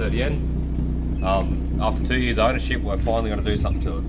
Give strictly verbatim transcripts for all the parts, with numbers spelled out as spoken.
W R four fifty N. Um, after two years ownership, we're finally going to do something to it.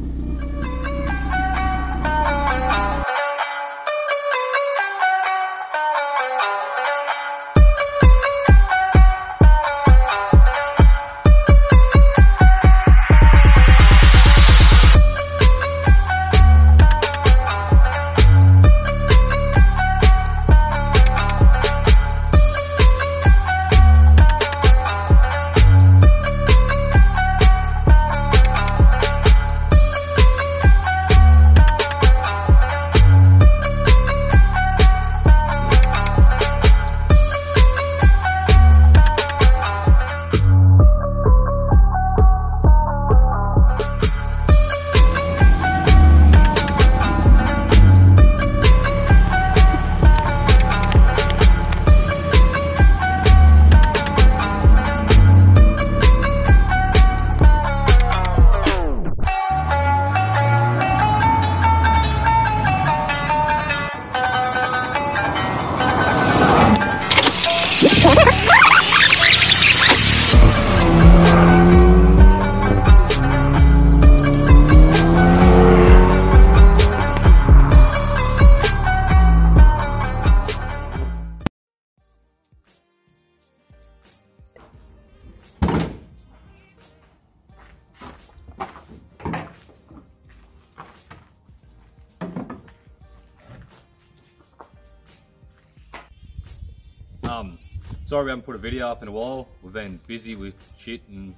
Um, sorry we haven't put a video up in a while. We've been busy with shit, and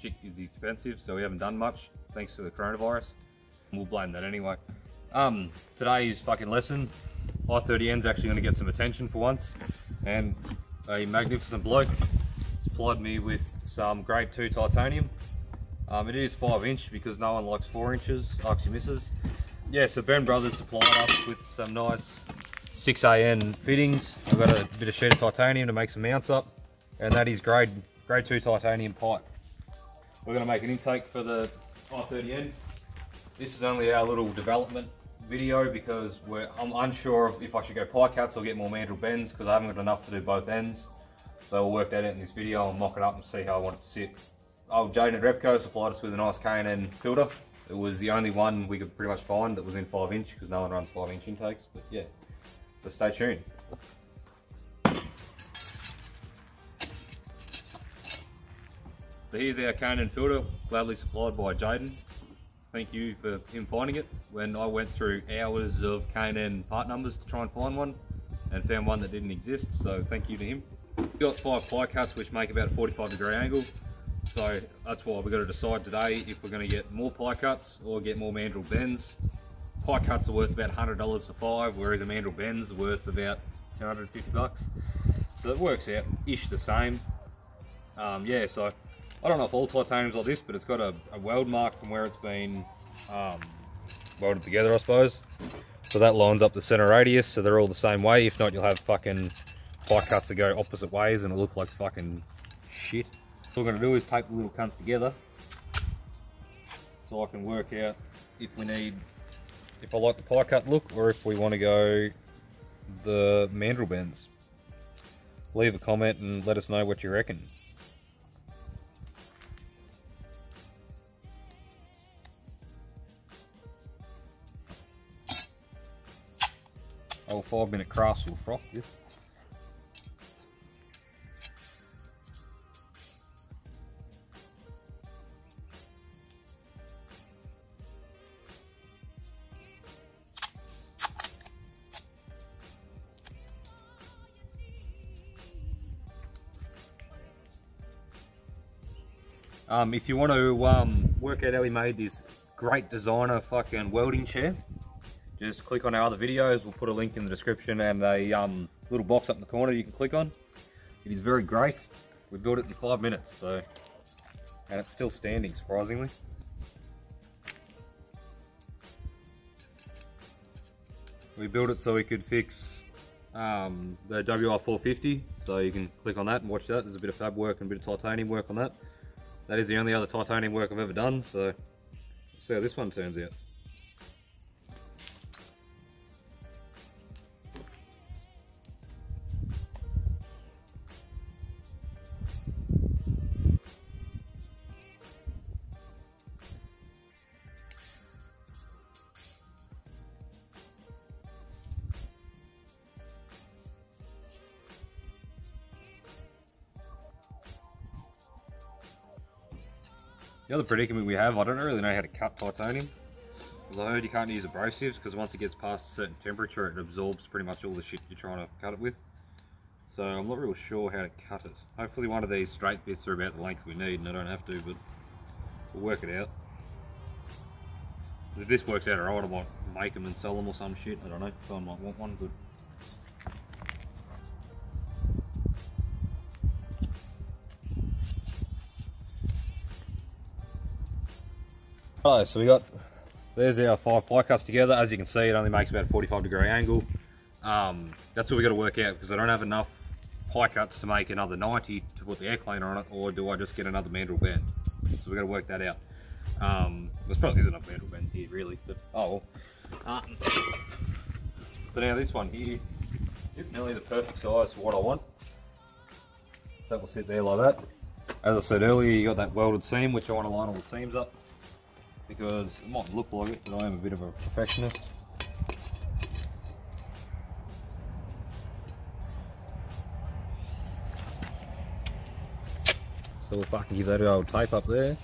shit is expensive, so we haven't done much, thanks to the coronavirus. We'll blame that anyway. Um, today's fucking lesson, i thirty N's actually going to get some attention for once, and a magnificent bloke supplied me with some grade two titanium. Um, it is five inch because no one likes four inches, arcs you misses. Yeah, so Ben Brothers supplied us with some nice six A N fittings. I've got a bit of sheet of titanium to make some mounts up, and that is grade grade two titanium pipe. We're going to make an intake for the i thirty N. This is only our little development video because we're, I'm unsure if I should go pie cuts or get more mandrel bends because I haven't got enough to do both ends. So we'll work that out in this video and mock it up and see how I want it to sit. Old Jayden at Repco supplied us with a nice K and N filter. It was the only one we could pretty much find that was in five inch because no one runs five inch intakes, but yeah. So stay tuned. So here's our K and N filter, gladly supplied by Jayden. Thank you for him finding it. When I went through hours of K and N part numbers to try and find one, and found one that didn't exist, so thank you to him. We've got five pie cuts which make about a forty-five degree angle, so that's why we've got to decide today if we're going to get more pie cuts or get more mandrel bends. Pie cuts are worth about a hundred dollars for five, whereas a mandrel bend's worth about two hundred fifty bucks. So it works out ish the same. Um, yeah, so I don't know if all titanium's like this, but it's got a, a weld mark from where it's been um, welded together, I suppose. So that lines up the center radius, so they're all the same way. If not, you'll have fucking pie cuts that go opposite ways and it'll look like fucking shit. All we're gonna do is tape the little cunts together so I can work out if we need, if I like the pie cut look or if we want to go the mandrel bends. Leave a comment and let us know what you reckon. Oh, five minute crafts will froth this. Um, if you want to um, work out how we made this great designer fucking welding chair, just click on our other videos. We'll put a link in the description and a um, little box up in the corner you can click on. It is very great. We built it in five minutes, so, and it's still standing, surprisingly. We built it so we could fix um, the W R four fifty, so you can click on that and watch that. There's a bit of fab work and a bit of titanium work on that. That is the only other titanium work I've ever done, so see how this one turns out. The other predicament we have, I don't really know how to cut titanium. Because I heard you can't use abrasives, because once it gets past a certain temperature, it absorbs pretty much all the shit you're trying to cut it with. So I'm not real sure how to cut it. Hopefully one of these straight bits are about the length we need and I don't have to, but we'll work it out. Because if this works out alright, I might make them and sell them or some shit. I don't know, so I might want one, but... Hello, so we got, there's our five ply cuts together. As you can see, it only makes about a forty-five degree angle. Um, that's what we got to work out, because I don't have enough ply cuts to make another ninety to put the air cleaner on it, or do I just get another mandrel bend? So we got to work that out. Um, there's probably enough mandrel bends here, really, but oh well. Uh, so now this one here is nearly the perfect size for what I want. So that will sit there like that. As I said earlier, you got that welded seam, which I want to line all the seams up, because it might look like it, but I am a bit of a perfectionist. So we'll fucking give that old tape up there.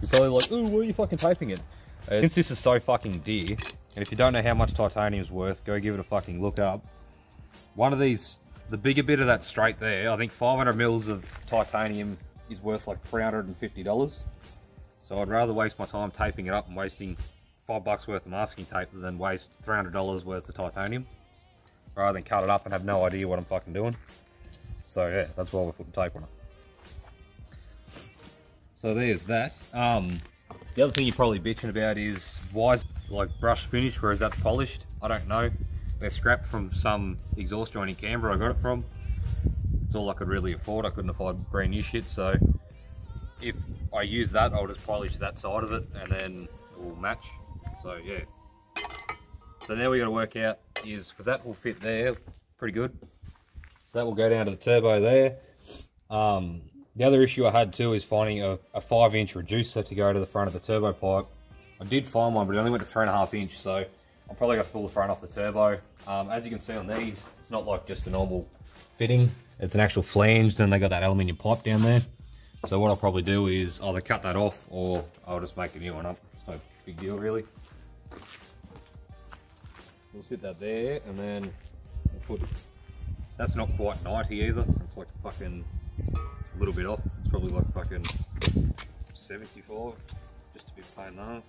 You're probably like, ooh, why are you fucking taping it? Uh, since this is so fucking dear, and if you don't know how much titanium's worth, go give it a fucking look up. One of these, the bigger bit of that straight there, I think five hundred mils of titanium is worth like three hundred and fifty dollars. So I'd rather waste my time taping it up and wasting five bucks worth of masking tape than waste three hundred dollars worth of titanium, rather than cut it up and have no idea what I'm fucking doing. So yeah, that's why we're putting tape on it. So there's that. Um, the other thing you're probably bitching about is, why is it like brush finish, whereas that's polished? I don't know. They're scrapped from some exhaust joint in Canberra I got it from. All I could really afford. I couldn't afford brand new shit, so if I use that, I'll just polish that side of it and then it will match. So yeah, so now we got to work out is, because that will fit there pretty good, so that will go down to the turbo there. Um, the other issue I had too is finding a, a five inch reducer to go to the front of the turbo pipe. I did find one, but it only went to three and a half inch, so I'll probably have to pull the front off the turbo. Um, as you can see on these, it's not like just a normal fitting. It's an actual flange, then they got that aluminium pipe down there. So what I'll probably do is either cut that off or I'll just make a new one up. It's no big deal really. We'll sit that there and then we'll put, that's not quite ninety either. It's like fucking a little bit off. It's probably like fucking seventy-four, just to be plain in the ass.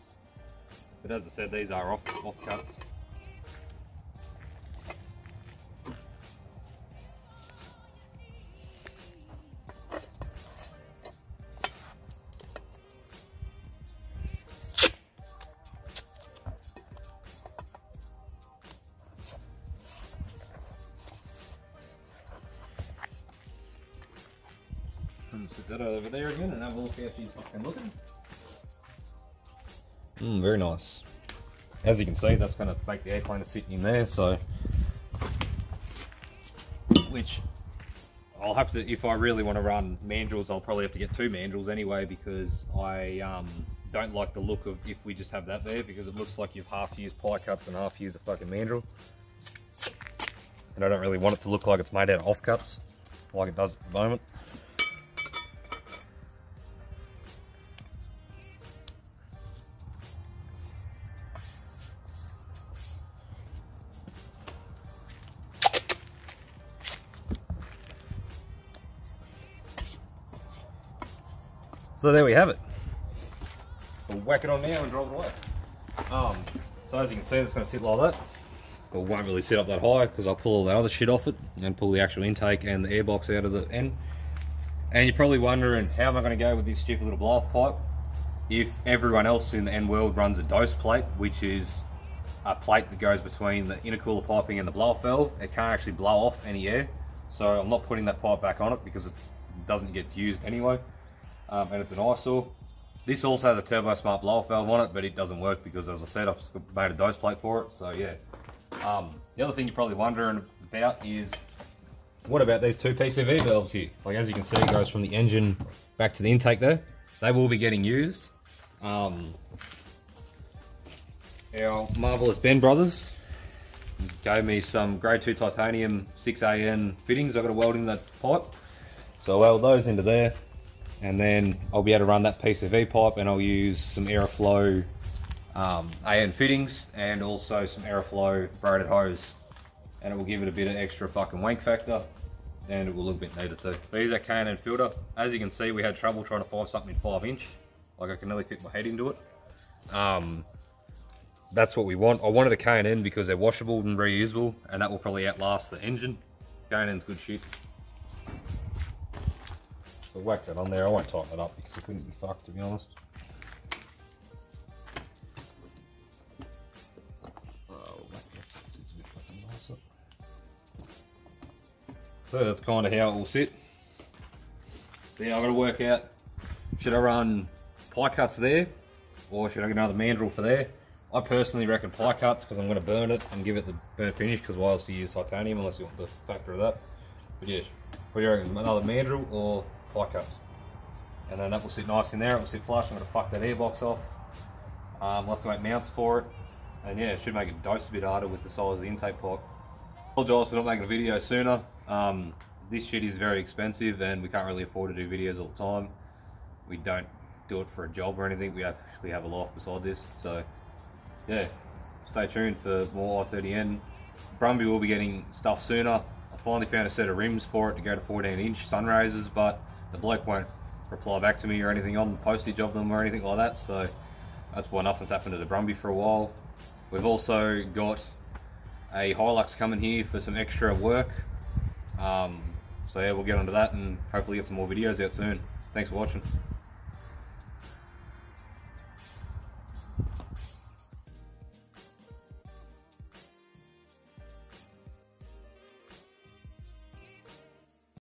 But as I said, these are off, off cuts. Sit that over there again and have a look how she's fucking looking. Mm, very nice. As you can see, that's going to make the air cleaner sit in there, so... Which, I'll have to, if I really want to run mandrels, I'll probably have to get two mandrels anyway, because I um, don't like the look of if we just have that there, because it looks like you've half-used pie cuts and half-used a fucking mandrel. And I don't really want it to look like it's made out of off-cuts, like it does at the moment. So there we have it. We'll whack it on now and drive it away. Um, so as you can see, it's going to sit like that. It won't really sit up that high because I'll pull all that other shit off it and pull the actual intake and the air box out of the end. And you're probably wondering, how am I going to go with this stupid little blow-off pipe if everyone else in the N world runs a dose plate, which is a plate that goes between the intercooler piping and the blow-off valve. It can't actually blow off any air, so I'm not putting that pipe back on it because it doesn't get used anyway. Um, and it's an eyesore. This also has a Turbo Smart blow-off valve on it, but it doesn't work because, as I said, I've made a dose plate for it, so yeah. Um, the other thing you're probably wondering about is, what about these two P C V valves here? Like, as you can see, it goes from the engine back to the intake there. They will be getting used. Um, our marvellous Ben Brothers gave me some grade two titanium six A N fittings. I've got to weld in that pipe. So I'll weld those into there, and then I'll be able to run that P C V pipe, and I'll use some Aeroflow um, A N fittings and also some Aeroflow braided hose, and it will give it a bit of extra fucking wank factor, and it will look a bit neater too. But here's our K and N filter. As you can see, we had trouble trying to find something in five inch. Like, I can nearly fit my head into it. Um, that's what we want. I wanted a K and N because they're washable and reusable, and that will probably outlast the engine. K and N's good shit. So whack that on there. I won't tighten it up because I couldn't be fucked, to be honest. So that's kind of how it will sit. So yeah, I've got to work out, should I run pie cuts there, or should I get another mandrel for there? I personally reckon pie cuts, because I'm going to burn it and give it the burnt finish, because why else do you use titanium unless you want the factor of that? But yeah, what do you reckon, another mandrel or pie cuts? And then that will sit nice in there, it will sit flush. I'm going to fuck that airbox off. Um, I'll have to make mounts for it, and yeah, it should make it dose a bit harder with the size of the intake pipe. Apologise for not making a video sooner. Um, this shit is very expensive, and we can't really afford to do videos all the time. We don't do it for a job or anything. We actually have a life beside this. So yeah, stay tuned for more i thirty N. Brumby will be getting stuff sooner. I finally found a set of rims for it to go to fourteen inch sunraisers, but the bloke won't reply back to me or anything on the postage of them or anything like that. So that's why nothing's happened to the Brumby for a while. We've also got a Hilux coming here for some extra work, um, so yeah, we'll get onto that and hopefully get some more videos out soon. Thanks for watching.